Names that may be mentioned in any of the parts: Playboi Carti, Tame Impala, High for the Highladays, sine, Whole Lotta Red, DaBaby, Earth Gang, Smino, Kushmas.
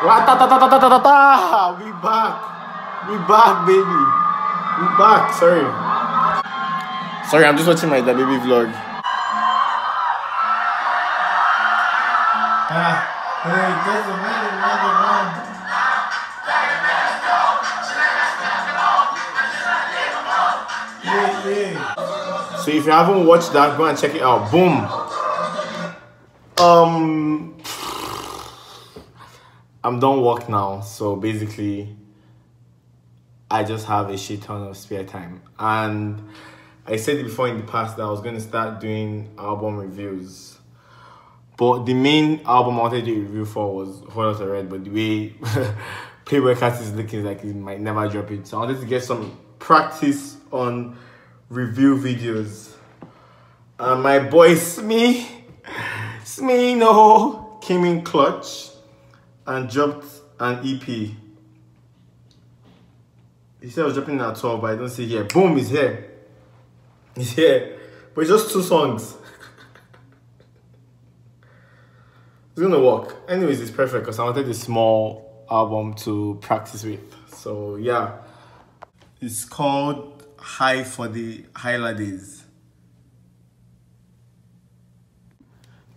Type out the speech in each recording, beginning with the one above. We back. We back, baby. We back. Sorry, I'm just watching my DaBaby vlog. So if you haven't watched that, go and check it out. Boom. I'm done work now, so basically I just have a shit ton of spare time, and I said it before in the past that I was going to start doing album reviews, but the main album I wanted to review for was Whole Lotta Red, but the way Playboi Carti is looking like he might never drop it, so I wanted to get some practice on review videos, and my boy Smino came in clutch and dropped an EP. He said I was dropping it at 12, but I don't see it here. Boom, it's here. It's here. But it's just 2 songs. It's gonna work. Anyways, it's perfect because I wanted a small album to practice with. So yeah. It's called High for the Highladays.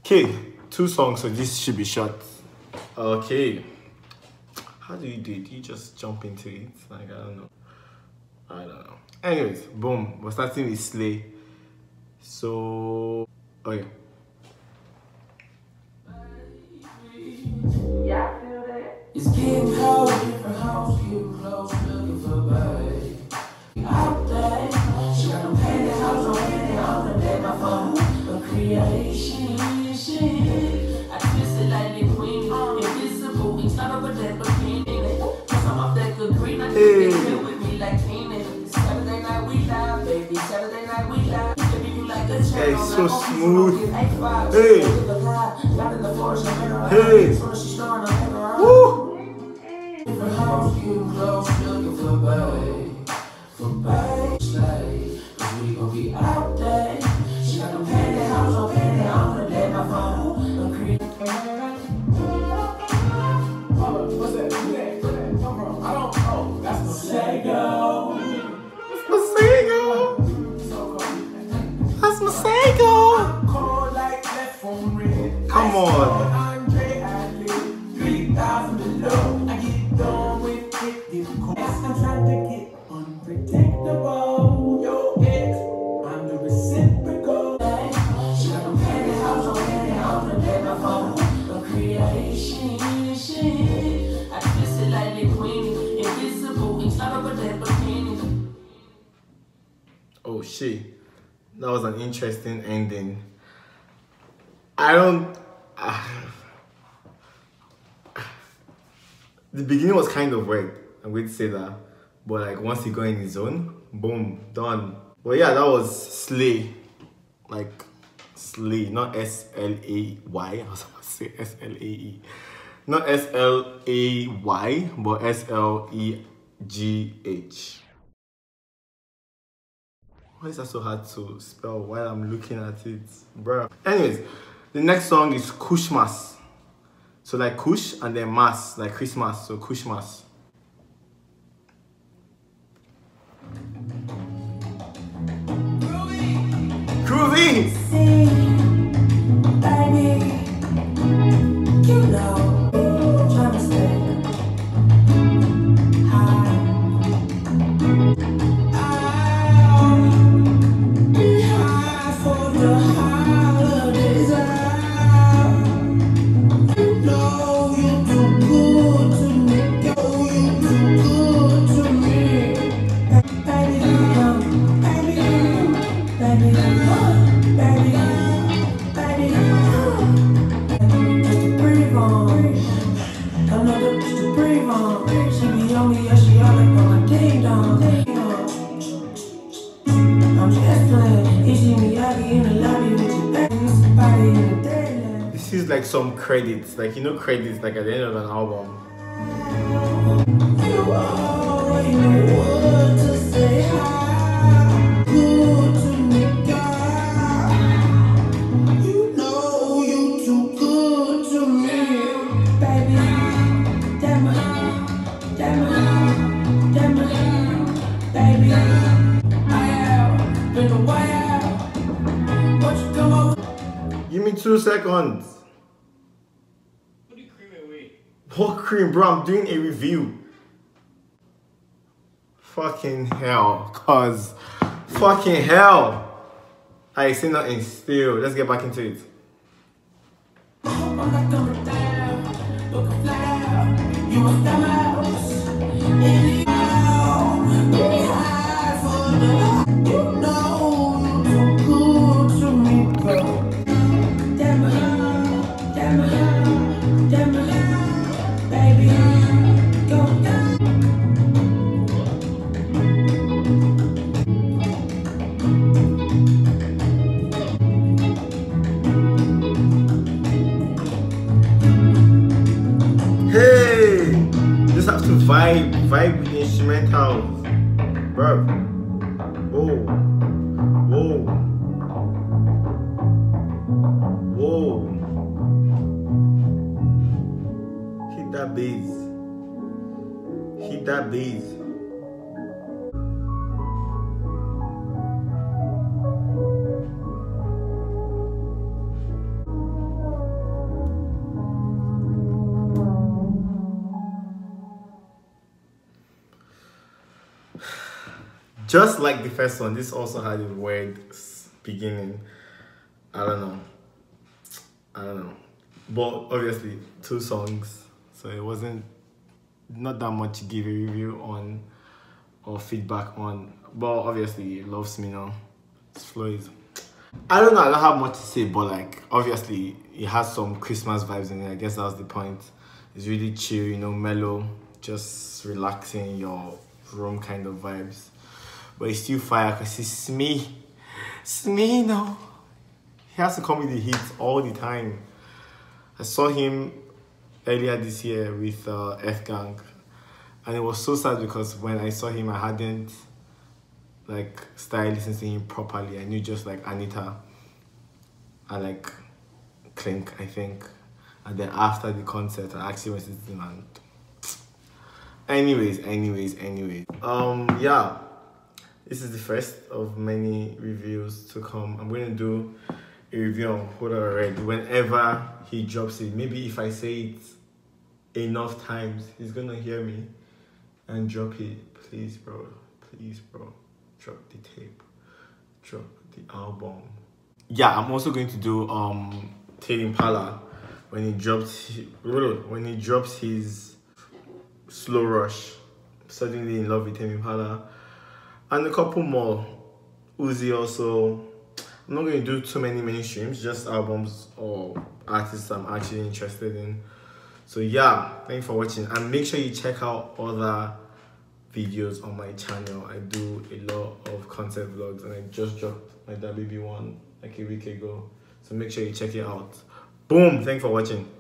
Okay, 2 songs, so this should be short. Okay, how do you do it? Do you just jump into it? Like, I don't know. Anyways, boom, we're starting with Slay. So, oh yeah. Yeah, I feel that. It's getting cold, different house, getting close, looking for babe. Out there, she got no pain in the house, no pain in the house, and then my phone, a creation, I twist it like the queen. Hey. Hey, so smooth. Hey. Hey. Woo. Come on. Oh shit. That was an interesting ending. The beginning was kind of weird, I'm going to say that, but like once he got in his zone, boom, done. But yeah, that was Slay, like Slay, not S-L-A-Y, I was about to say S-L-A-E, not S-L-A-Y, but S-L-E-G-H. Why is that so hard to spell while I'm looking at it, bruh? Anyways, the next song is Kushmas. So like Kush and then Mas, like Christmas, so Kushmas. Groovy! Groovy! You know. This is like some credits, like you know credits like at the end of an album. You already know what to say. Good to me, God. You know you too good to me, baby, 2 seconds. What do you cream it with? What cream, bro? I'm doing a review. Fucking hell, cause fucking hell. I see nothing still. Let's get back into it. Vibe with the instrumentals, bro. Whoa. Hit that bass. Just like the first one, this also had a weird beginning. I don't know. But obviously, 2 songs, so it wasn't not that much to give a review on or feedback on. But obviously, love Smino. It's Floyd. I don't have much to say, but like obviously, it has some Christmas vibes in it. I guess that was the point. It's really chill, you know, mellow, just relaxing your room kind of vibes. But it's still fire because it's Smino. He has to come with the hits all the time. I saw him earlier this year with Earth Gang, and it was so sad because when I saw him, I hadn't like started listening to him properly. I knew just like Anita and like Clink, I think. And then after the concert, I actually went to the land. Anyways. Yeah. This is the first of many reviews to come. I'm going to do a review on Whole Lotta Red whenever he drops it. Maybe if I say it enough times, he's going to hear me and drop it. Please, bro. Drop the tape. Drop the album. Yeah, I'm also going to do Tame Impala when he drops his Slow Rush. Suddenly in love with Tame Impala. And a couple more. Uzi also. I'm not going to do too many streams, just albums or artists I'm actually interested in. So yeah, thanks for watching, and make sure you check out other videos on my channel. I do a lot of concept vlogs, and I just dropped my DaBaby one like a week ago. So make sure you check it out. Boom! Thanks for watching.